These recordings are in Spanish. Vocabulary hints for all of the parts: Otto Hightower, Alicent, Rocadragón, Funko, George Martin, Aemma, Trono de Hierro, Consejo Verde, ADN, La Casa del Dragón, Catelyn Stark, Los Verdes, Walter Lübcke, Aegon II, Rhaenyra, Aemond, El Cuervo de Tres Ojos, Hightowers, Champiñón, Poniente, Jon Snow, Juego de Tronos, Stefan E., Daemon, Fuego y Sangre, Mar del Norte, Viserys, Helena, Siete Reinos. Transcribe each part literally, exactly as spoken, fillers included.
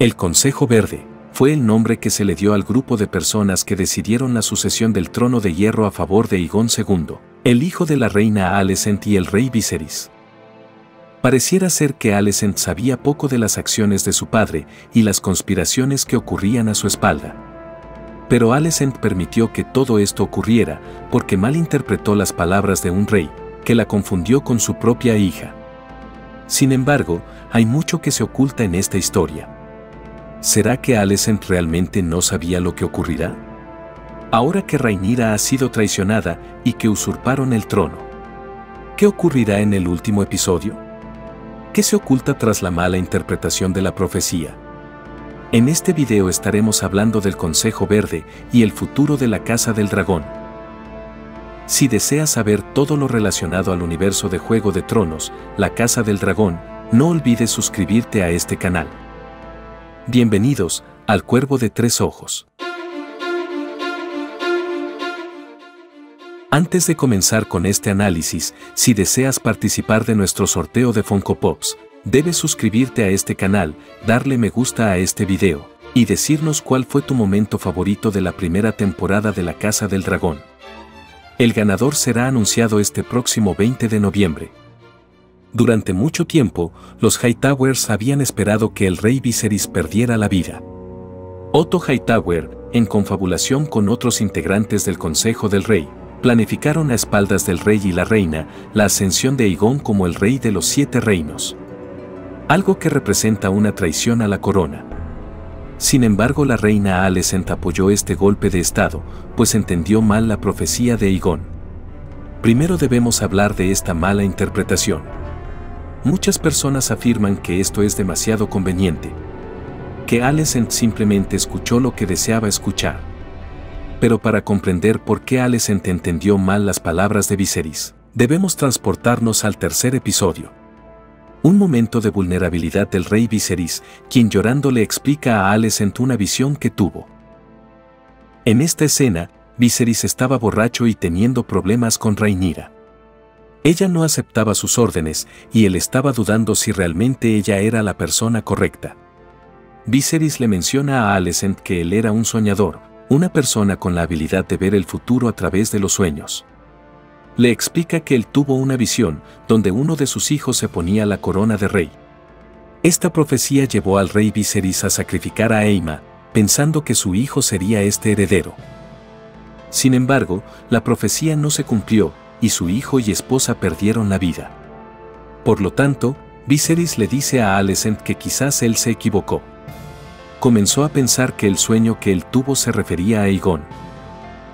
El Consejo Verde fue el nombre que se le dio al grupo de personas que decidieron la sucesión del Trono de Hierro a favor de Aegon segundo, el hijo de la reina Alicent y el rey Viserys. Pareciera ser que Alicent sabía poco de las acciones de su padre y las conspiraciones que ocurrían a su espalda. Pero Alicent permitió que todo esto ocurriera porque malinterpretó las palabras de un rey, que la confundió con su propia hija. Sin embargo, hay mucho que se oculta en esta historia. ¿Será que Alicent realmente no sabía lo que ocurrirá? Ahora que Rhaenyra ha sido traicionada y que usurparon el trono, ¿qué ocurrirá en el último episodio? ¿Qué se oculta tras la mala interpretación de la profecía? En este video estaremos hablando del Consejo Verde y el futuro de la Casa del Dragón. Si deseas saber todo lo relacionado al universo de Juego de Tronos, la Casa del Dragón, no olvides suscribirte a este canal. Bienvenidos al Cuervo de Tres Ojos. Antes de comenzar con este análisis, si deseas participar de nuestro sorteo de Funko Pops, debes suscribirte a este canal, darle me gusta a este video, y decirnos cuál fue tu momento favorito de la primera temporada de La Casa del Dragón. El ganador será anunciado este próximo veinte de noviembre. Durante mucho tiempo, los Hightowers habían esperado que el rey Viserys perdiera la vida. Otto Hightower, en confabulación con otros integrantes del Consejo del Rey, planificaron a espaldas del rey y la reina la ascensión de Aegon como el rey de los Siete Reinos. Algo que representa una traición a la corona. Sin embargo, la reina Alicent apoyó este golpe de estado, pues entendió mal la profecía de Aegon. Primero debemos hablar de esta mala interpretación. Muchas personas afirman que esto es demasiado conveniente, que Alicent simplemente escuchó lo que deseaba escuchar. Pero para comprender por qué Alicent entendió mal las palabras de Viserys, debemos transportarnos al tercer episodio. Un momento de vulnerabilidad del rey Viserys, quien llorando le explica a Alicent una visión que tuvo. En esta escena, Viserys estaba borracho y teniendo problemas con Rhaenyra. Ella no aceptaba sus órdenes y él estaba dudando si realmente ella era la persona correcta. Viserys le menciona a Alicent que él era un soñador, una persona con la habilidad de ver el futuro a través de los sueños. Le explica que él tuvo una visión donde uno de sus hijos se ponía la corona de rey. Esta profecía llevó al rey Viserys a sacrificar a Aemma, pensando que su hijo sería este heredero. Sin embargo, la profecía no se cumplió y su hijo y esposa perdieron la vida. Por lo tanto, Viserys le dice a Alicent que quizás él se equivocó. Comenzó a pensar que el sueño que él tuvo se refería a Aegon.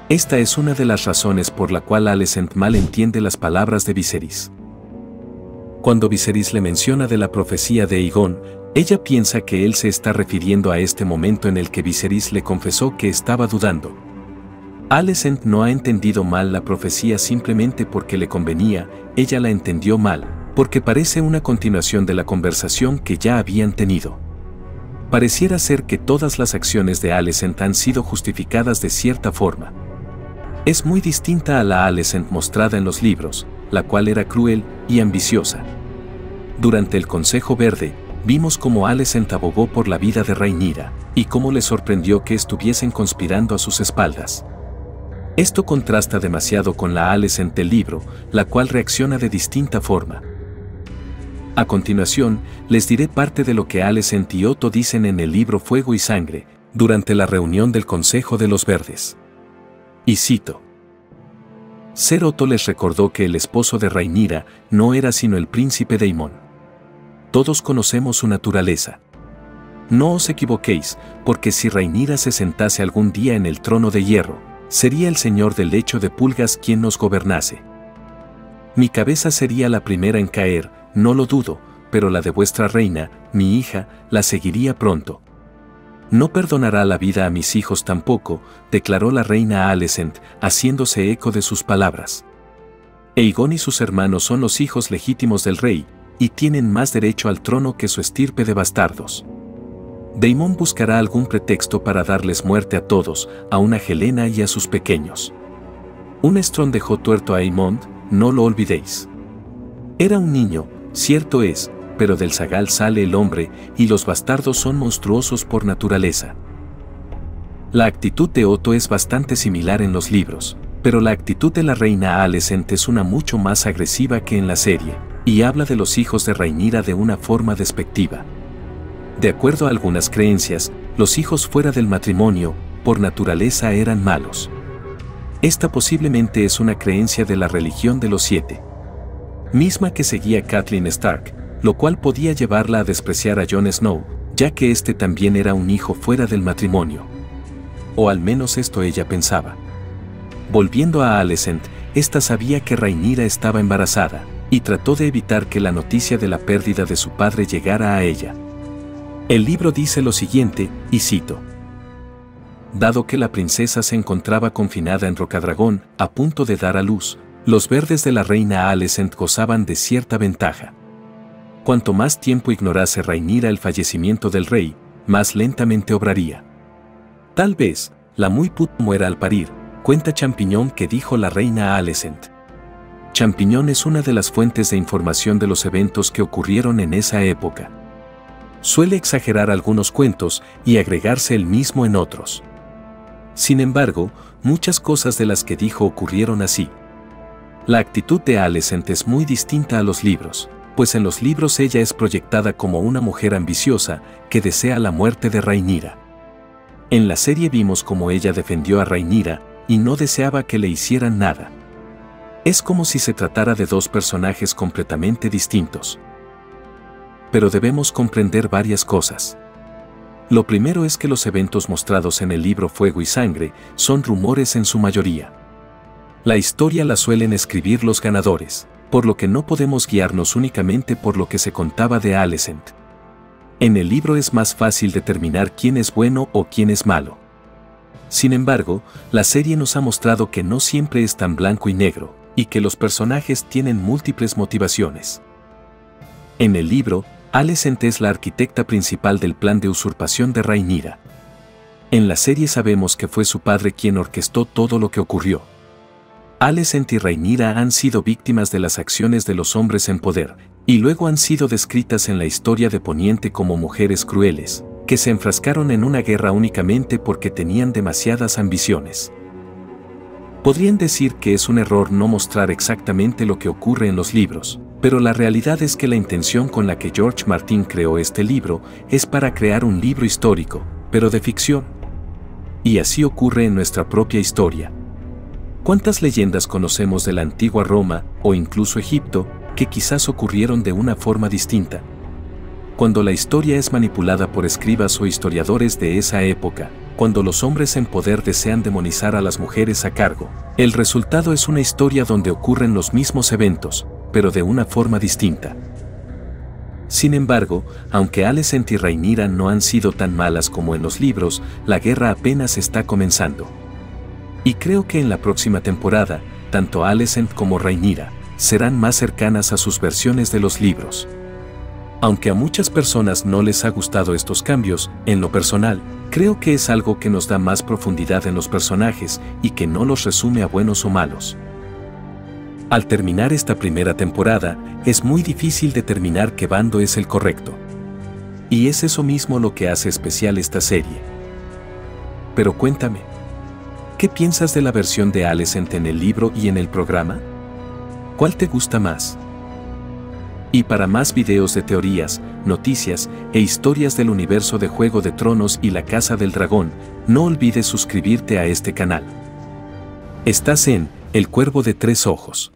Esta es una de las razones por la cual Alicent mal entiende las palabras de Viserys. Cuando Viserys le menciona de la profecía de Aegon, ella piensa que él se está refiriendo a este momento en el que Viserys le confesó que estaba dudando. Alicent no ha entendido mal la profecía simplemente porque le convenía, ella la entendió mal, porque parece una continuación de la conversación que ya habían tenido. Pareciera ser que todas las acciones de Alicent han sido justificadas de cierta forma. Es muy distinta a la Alicent mostrada en los libros, la cual era cruel y ambiciosa. Durante el Consejo Verde, vimos cómo Alicent abogó por la vida de Rhaenyra, y cómo le sorprendió que estuviesen conspirando a sus espaldas. Esto contrasta demasiado con la Alicent del libro, la cual reacciona de distinta forma. A continuación, les diré parte de lo que Alicent y Otto dicen en el libro Fuego y Sangre, durante la reunión del Consejo de los Verdes. Y cito. Ser Otto les recordó que el esposo de Rhaenyra no era sino el príncipe Daemon. Todos conocemos su naturaleza. No os equivoquéis, porque si Rhaenyra se sentase algún día en el trono de hierro, sería el señor del lecho de pulgas quien nos gobernase. Mi cabeza sería la primera en caer, no lo dudo, pero la de vuestra reina, mi hija, la seguiría pronto. No perdonará la vida a mis hijos tampoco, declaró la reina Alicent, haciéndose eco de sus palabras. Aegon y sus hermanos son los hijos legítimos del rey, y tienen más derecho al trono que su estirpe de bastardos. Daemon buscará algún pretexto para darles muerte a todos, a una Helena y a sus pequeños. Un estrón dejó tuerto a Aemond, no lo olvidéis. Era un niño, cierto es, pero del zagal sale el hombre y los bastardos son monstruosos por naturaleza. La actitud de Otto es bastante similar en los libros, pero la actitud de la reina Alicent es una mucho más agresiva que en la serie, y habla de los hijos de Rhaenyra de una forma despectiva. De acuerdo a algunas creencias, los hijos fuera del matrimonio, por naturaleza eran malos. Esta posiblemente es una creencia de la religión de los siete, misma que seguía Catelyn Stark, lo cual podía llevarla a despreciar a Jon Snow, ya que este también era un hijo fuera del matrimonio. O al menos esto ella pensaba. Volviendo a Alicent, esta sabía que Rhaenyra estaba embarazada, y trató de evitar que la noticia de la pérdida de su padre llegara a ella. El libro dice lo siguiente, y cito. Dado que la princesa se encontraba confinada en Rocadragón, a punto de dar a luz, los verdes de la reina Alicent gozaban de cierta ventaja. Cuanto más tiempo ignorase Rhaenyra el fallecimiento del rey, más lentamente obraría. Tal vez, la muy puta muera al parir, cuenta Champiñón que dijo la reina Alicent. Champiñón es una de las fuentes de información de los eventos que ocurrieron en esa época. Suele exagerar algunos cuentos y agregarse el mismo en otros. Sin embargo, muchas cosas de las que dijo ocurrieron así. La actitud de Alicent es muy distinta a los libros, pues en los libros ella es proyectada como una mujer ambiciosa que desea la muerte de Rhaenyra. En la serie vimos cómo ella defendió a Rhaenyra y no deseaba que le hicieran nada. Es como si se tratara de dos personajes completamente distintos. Pero debemos comprender varias cosas. Lo primero es que los eventos mostrados en el libro Fuego y Sangre son rumores en su mayoría. La historia la suelen escribir los ganadores, por lo que no podemos guiarnos únicamente por lo que se contaba de Alicent. En el libro es más fácil determinar quién es bueno o quién es malo. Sin embargo, la serie nos ha mostrado que no siempre es tan blanco y negro, y que los personajes tienen múltiples motivaciones. En el libro, Alicent es la arquitecta principal del plan de usurpación de Rhaenyra. En la serie sabemos que fue su padre quien orquestó todo lo que ocurrió. Alicent y Rhaenyra han sido víctimas de las acciones de los hombres en poder, y luego han sido descritas en la historia de Poniente como mujeres crueles, que se enfrascaron en una guerra únicamente porque tenían demasiadas ambiciones. Podrían decir que es un error no mostrar exactamente lo que ocurre en los libros, pero la realidad es que la intención con la que George Martin creó este libro es para crear un libro histórico, pero de ficción. Y así ocurre en nuestra propia historia. ¿Cuántas leyendas conocemos de la antigua Roma, o incluso Egipto, que quizás ocurrieron de una forma distinta? Cuando la historia es manipulada por escribas o historiadores de esa época, cuando los hombres en poder desean demonizar a las mujeres a cargo, el resultado es una historia donde ocurren los mismos eventos, pero de una forma distinta. Sin embargo, aunque Alicent y Rhaenyra no han sido tan malas como en los libros, la guerra apenas está comenzando. Y creo que en la próxima temporada, tanto Alicent como Rhaenyra serán más cercanas a sus versiones de los libros. Aunque a muchas personas no les ha gustado estos cambios, en lo personal, creo que es algo que nos da más profundidad en los personajes y que no los resume a buenos o malos. Al terminar esta primera temporada, es muy difícil determinar qué bando es el correcto. Y es eso mismo lo que hace especial esta serie. Pero cuéntame, ¿qué piensas de la versión de Alicent en el libro y en el programa? ¿Cuál te gusta más? Y para más videos de teorías, noticias e historias del universo de Juego de Tronos y La Casa del Dragón, no olvides suscribirte a este canal. Estás en El Cuervo de Tres Ojos.